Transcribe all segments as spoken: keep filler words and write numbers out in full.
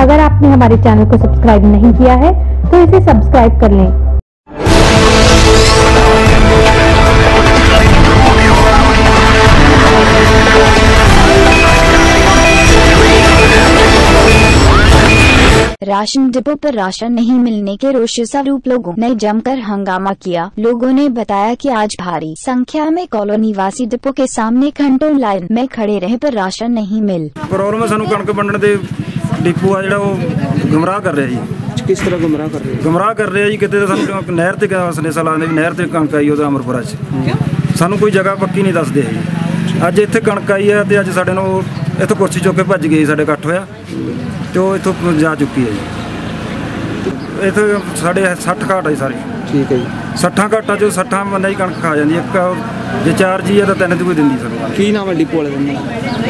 अगर आपने हमारे चैनल को सब्सक्राइब नहीं किया है तो इसे सब्सक्राइब कर लें। राशन डिपो पर राशन नहीं मिलने के रोष स्वरूप लोगों ने जमकर हंगामा किया। लोगों ने बताया कि आज भारी संख्या में कॉलोनी वासी डिपो के सामने घंटों लाइन में खड़े रहे पर राशन नहीं मिल। प्रॉब्लम है सानू कणक वंडण दे डिपो आ जिहड़ा वो गुमराह कर रहा जी। किस तरह गुमराह कर रहा है? गुमराह कर रहा जी। कितने सानू नहर ते सनेसा लाने भी नहर ते कणक आई उहदा अमरपुरा च सानू कोई जगह पक्की नहीं दसदे है। अज इत्थे कणक आई है ते अज साडे नाल इत्थों कुर्सी चुक के भज गई। साडे इकट्ठ होया तो इतों जा चुकी है जी। इतों साढ़े सठ घाट है सारे। ठीक है जी। सट्ठा घाटा चो सट्ठा बंदा ही कणक खा जाती है। एक जो चार जी है तो तीन दूए दिन दी। की नाम है डिपो वाले?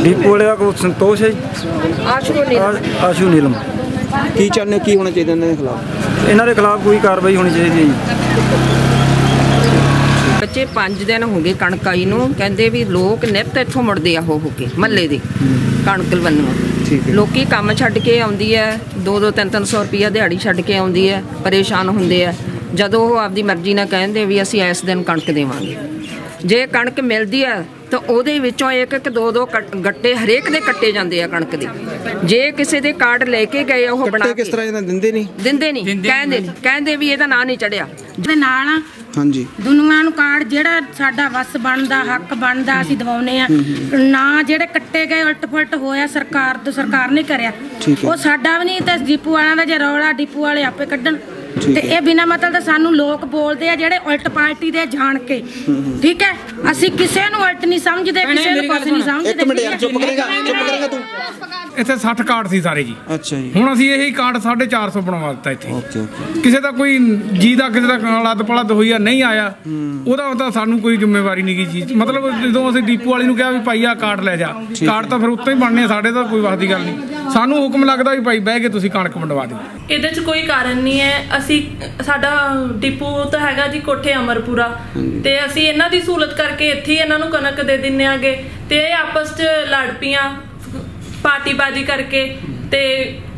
डिपो वाले का संतोष है जी, आशू नीलम। की चाहते हो की होना चाहिए इन्होंने खिलाफ? इन्होंने खिलाफ कोई कार्रवाई होनी चाहिए जी। बच्चे पाँच दिन हो गए कणक आई नूं, कहते भी लोग नित इत्थों मुड़ते आ हो हो के महल्ले दे कणक वल्लों। लोकी काम छड्ड के आउंदी है, दो दो तीन तीन सौ रुपया दिहाड़ी छड्ड के आउंदी है, परेशान हुंदे आ। जदों ओह आपदी मर्जी नाल कहंदे भी असीं इस दिन कणक देवांगे। जे कणक मिलदी है तो उहदे विच्चों एक एक दो दो गट्टे हरेक दे कट्टे जांदे आ कणक दे। जे किसी दे कार्ड लैके गए ओह बना किस तरह दिंदे नहीं दिंदे नहीं कहंदे कहंदे भी इहदा नां नहीं चढ़िया। जे नाल हाँ जी दुनिया नूं कार्ड जिहड़ा साडा वस बनदा हक बनदा असीं दवाउने आ ना। जिहड़े कट्टे गए उलट पुलट होया सरकार तो सरकार ने करिया ओह साडा वी नहीं। ते डिपो वालियां दा जे रौला डिपो वाले आपे कड्डण ते इह बिना मतलब दा सानूं लोक बोलदे आ जिहड़े उलट पार्टी दे जाण के। ठीक है असीं किसे नूं उलट नहीं समझदे, किसे नूं कुछ नहीं समझदे। एक मिनट यार चुप करेगा चुप करेगा तू। इत्थे साठ कार्ड सी सारे जी। अच्छा जी। हुण असीं इही कार्ड साढ़े चार सौ बनवा दित्ता इत्थे। Okay okay. किसी का कोई जी का किसी का लद पलद हुई नहीं आया उहदा तां सानूं कोई जिम्मेवारी नहीं गी चीज़। मतलब जदों असीं डिपो वाले नूं कहा भी भाई आ कार्ड लै जा, कार्ड तां फिर उत्तों ही बनने साढ़े तां कोई वसदी गल नहीं। सानूं हुक्म लगदा भी भाई बह के तुसीं कणक वंडवा दिओ। ਇਹਦੇ 'ਚ ਕੋਈ ਕਾਰਨ ਨਹੀਂ ਹੈ। ਅਸੀਂ ਸਾਡਾ ਡਿਪੂ ਤਾਂ ਹੈਗਾ ਜੀ ਕੋਠੇ ਅਮਰਪੁਰਾ ਤੇ ਅਸੀਂ ਇਹਨਾਂ ਦੀ ਸਹੂਲਤ ਕਰਕੇ ਇੱਥੇ ਇਹਨਾਂ ਨੂੰ ਕਣਕ ਦੇ ਦਿੰਨੇ ਆਗੇ ਤੇ ਇਹ ਆਪਸ 'ਚ ਲੜ ਪੀਆਂ ਪਾਰਟੀਬਾਜ਼ੀ ਕਰਕੇ ਤੇ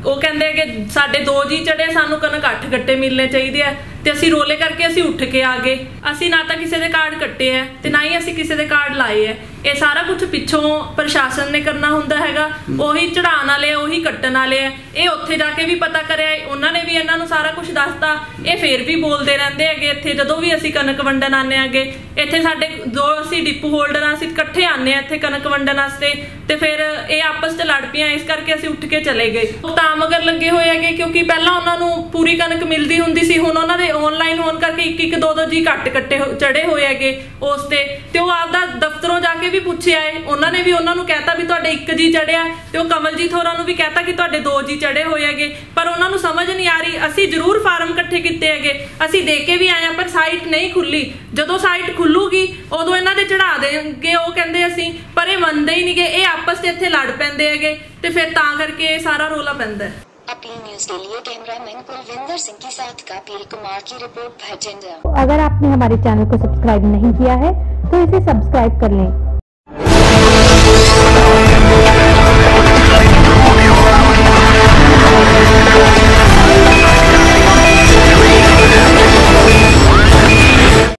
ਉਹ ਕਹਿੰਦੇ ਕਿ ਸਾਡੇ ਦੋ ਜੀ ਚੜੇ ਸਾਨੂੰ ਕਣਕ ਅੱਠ ਗੱਟੇ ਮਿਲਨੇ ਚਾਹੀਦੇ ਆ ਤੇ ਅਸੀਂ ਰੋਲੇ ਕਰਕੇ ਅਸੀਂ ਉੱਠ ਕੇ ਆ ਗਏ। ਅਸੀਂ ਨਾ ਤਾਂ ਕਿਸੇ ਦੇ ਕਾਰਡ ਕੱਟੇ ਐ ਤੇ ਨਾ ਹੀ ਅਸੀਂ ਕਿਸੇ ਦੇ ਕਾਰਡ ਲਾਏ ਐ। ਇਹ ਸਾਰਾ ਕੁਝ ਪਿੱਛੋਂ ਪ੍ਰਸ਼ਾਸਨ ਨੇ ਕਰਨਾ ਹੁੰਦਾ ਹੈਗਾ। ਉਹੀ ਚੜਾਉਣ ਵਾਲੇ ਉਹੀ ਕੱਟਣ ਵਾਲੇ ਐ। ਇਹ ਉੱਥੇ ਜਾ ਕੇ ਵੀ ਪਤਾ ਕਰਿਆ, ਉਹਨਾਂ ਨੇ ਵੀ ਇਹਨਾਂ ਨੂੰ ਸਾਰਾ ਕੁਝ ਦੱਸਤਾ। ਇਹ ਫੇਰ ਵੀ ਬੋਲਦੇ ਰਹਿੰਦੇ ਹੈਗੇ ਇੱਥੇ ਜਦੋਂ ਵੀ ਅਸੀਂ ਕਣਕ ਵੰਡਣ ਆਉਂਦੇ ਹੈਗੇ ਇੱਥੇ। ਸਾਡੇ ਦੋ ਅਸੀਂ ਡਿਪੂ ਹੋਲਡਰ ਆ, ਅਸੀਂ ਇਕੱਠੇ ਆਉਂਦੇ ਆ ਇੱਥੇ ਕਣਕ ਵੰਡਣ ਵਾਸਤੇ ਤੇ ਫਿਰ ਇਹ ਆਪਸ 'ਚ ਲੜ ਪਈਆਂ। ਇਸ ਕਰਕੇ ਅਸੀਂ ਉੱਠ ਕੇ ਚਲੇ ਗਏ। ਉਹ ਤਾਂ ਮਗਰ ਲੱਗੇ ਹੋਏ ਹੈਗੇ ਕਿਉਂਕਿ ਪਹਿਲਾਂ ਉਹਨਾਂ ਨੂੰ ਪੂਰੀ ਕਣਕ ਮਿਲਦੀ ਹੁੰਦੀ ਸੀ। ਹੁਣ ਉਹਨਾਂ ਦੇ ऑनलाइन होने करके एक एक दो दो जी घट कट्टे चढ़े हुए है उस ते तो आपदा दफ्तरों जाके भी पूछे आए। उन्होंने भी उन्होंने कहता भी तुहाडे एक जी चढ़िया तो कमलजीत होरां नूं भी कहता कि तुहाडे दो जी चढ़े हुए है। पर उन्होंने समझ नहीं आ रही। असी जरूर फार्म कट्ठे कीते हैगे, असी दे के भी आए पर साइट नहीं खुली। जदों साइट खुलूगी उदों इन्हां दे चढ़ा देंगे वो कहिंदे असी, पर ये मनदे ही नहीं गे। ये आपस च इत्थे लड़ पैंदे हैगे ते फिर तां करके सारा रोला पैंदा है। कपिल न्यूज़ के लिए कैमरामैन कुलविंदर सिंह के साथ कपिल कुमार की रिपोर्ट भजेंद्र। तो अगर आपने हमारे चैनल को सब्सक्राइब नहीं किया है तो इसे सब्सक्राइब कर लें।